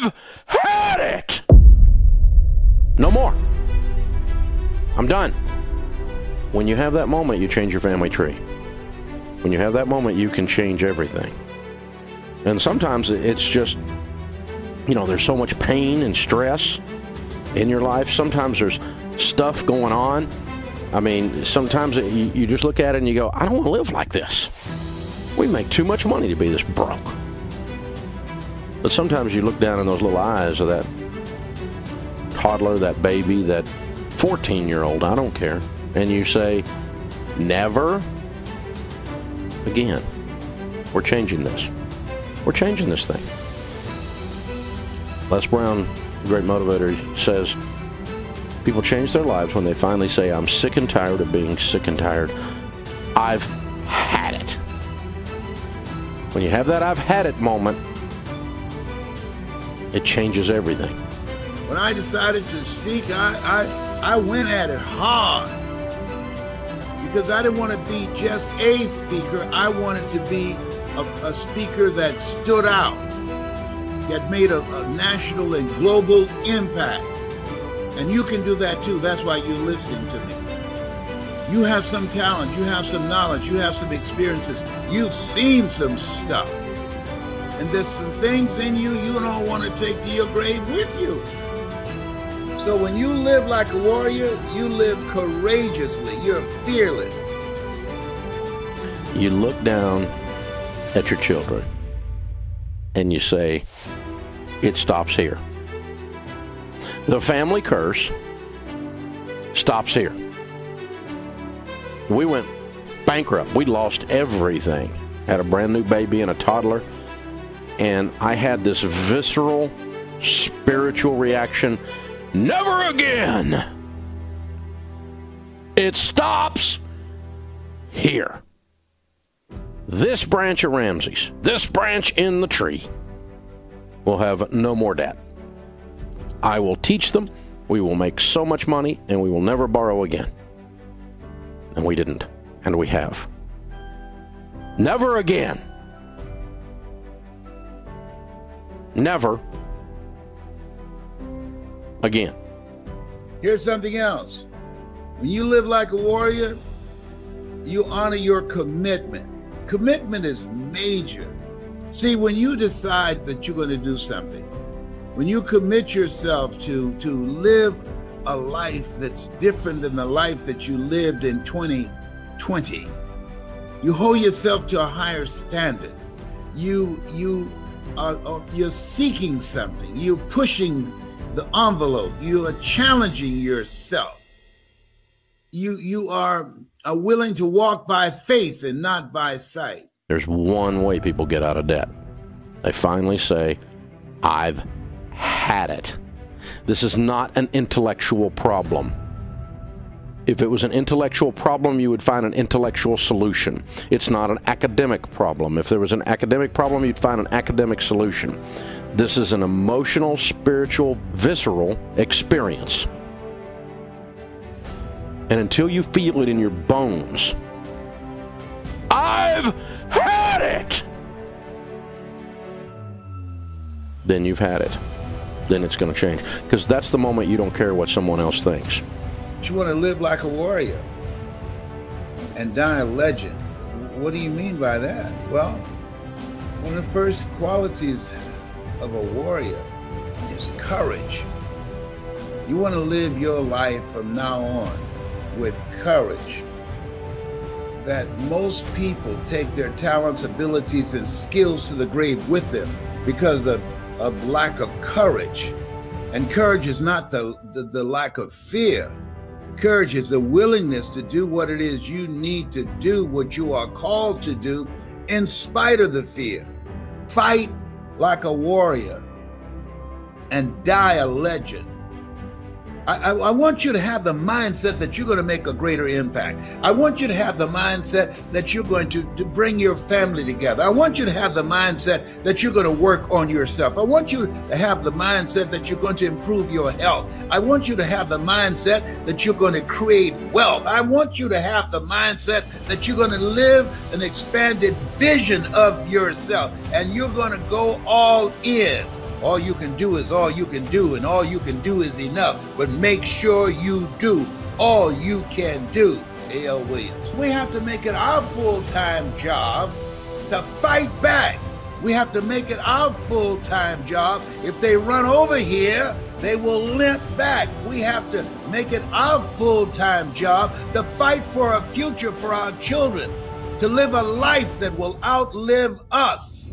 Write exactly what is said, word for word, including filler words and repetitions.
I've had it! No more. I'm done. When you have that moment, you change your family tree. When you have that moment, you can change everything. And sometimes it's just, you know, there's so much pain and stress in your life. Sometimes there's stuff going on. I mean, sometimes it, you, you just look at it and you go, I don't want to live like this. We make too much money to be this broke. But sometimes you look down in those little eyes of that toddler, that baby, that fourteen-year-old, I don't care, and you say, never again. We're changing this. We're changing this thing. Les Brown, great motivator, says people change their lives when they finally say, I'm sick and tired of being sick and tired. I've had it. When you have that I've had it moment, it changes everything. When I decided to speak, I, I, I went at it hard because I didn't want to be just a speaker. I wanted to be a, a speaker that stood out, that made a, a national and global impact. And you can do that too. That's why you're listening to me. You have some talent, you have some knowledge, you have some experiences, you've seen some stuff. And there's some things in you you don't want to take to your grave with you. So when you live like a warrior, you live courageously, you're fearless. You look down at your children and you say, it stops here. The family curse stops here. We went bankrupt. We lost everything. Had a brand new baby and a toddler. And I had this visceral, spiritual reaction. Never again. It stops here. This branch of Ramses, this branch in the tree, will have no more debt. I will teach them. We will make so much money, and we will never borrow again. And we didn't. And we have. Never again. Never again. Here's something else. When you live like a warrior, you honor your commitment. Commitment is major. See, when you decide that you're going to do something, when you commit yourself to, to live a life that's different than the life that you lived in twenty twenty, you hold yourself to a higher standard. You, you, Uh, uh, you're seeking something, you're pushing the envelope, you are challenging yourself. You, you are, are willing to walk by faith and not by sight. There's one way people get out of debt. They finally say, I've had it. This is not an intellectual problem. If it was an intellectual problem, you would find an intellectual solution. It's not an academic problem. If there was an academic problem, you'd find an academic solution. This is an emotional, spiritual, visceral experience. And until you feel it in your bones, I've had it, then you've had it. Then it's going to change. Because that's the moment you don't care what someone else thinks. You want to live like a warrior and die a legend. What do you mean by that? Well, one of the first qualities of a warrior is courage. You want to live your life from now on with courage. That most people take their talents, abilities, and skills to the grave with them because of, of lack of courage. And courage is not the, the, the lack of fear. Courage is the willingness to do what it is you need to do, what you are called to do, in spite of the fear. Fight like a warrior and die a legend. I, I, I want you to have the mindset that you're going to make a greater impact. I want you to have the mindset that you're going to, to bring your family together. I want you to have the mindset that you're going to work on yourself. I want you to have the mindset that you're going to improve your health. I want you to have the mindset that you're going to create wealth. I want you to have the mindset that you're going to live an expanded vision of yourself, and you're going to go all in. All you can do is all you can do, and all you can do is enough. But make sure you do all you can do. A L. Williams. We have to make it our full-time job to fight back. We have to make it our full-time job. If they run over here, they will limp back. We have to make it our full-time job to fight for a future for our children, to live a life that will outlive us.